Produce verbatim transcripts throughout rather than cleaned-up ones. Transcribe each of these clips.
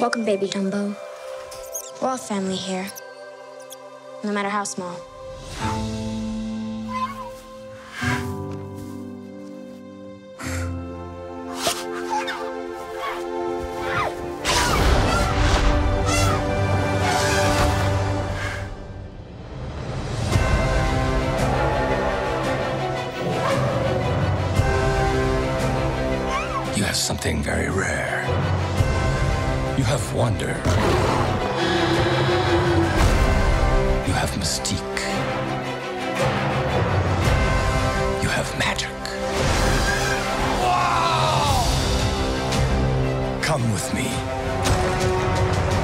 Welcome, baby Dumbo. We're all family here, no matter how small. You have something very rare. You have wonder. You have mystique. You have magic. Wow! Come with me.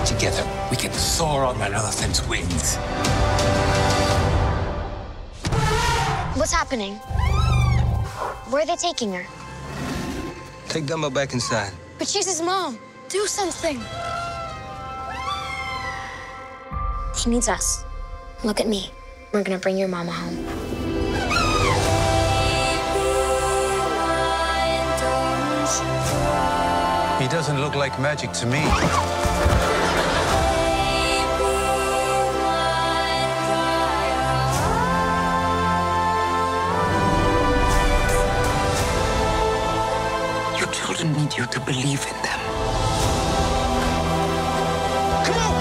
Together, we can soar on an elephant's wings. What's happening? Where are they taking her? Take Dumbo back inside. But she's his mom. Do something. He needs us. Look at me. We're gonna bring your mama home. He doesn't look like magic to me. Your children need you to believe in them. Come on!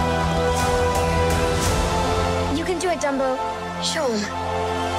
You can do it, Dumbo. Show him.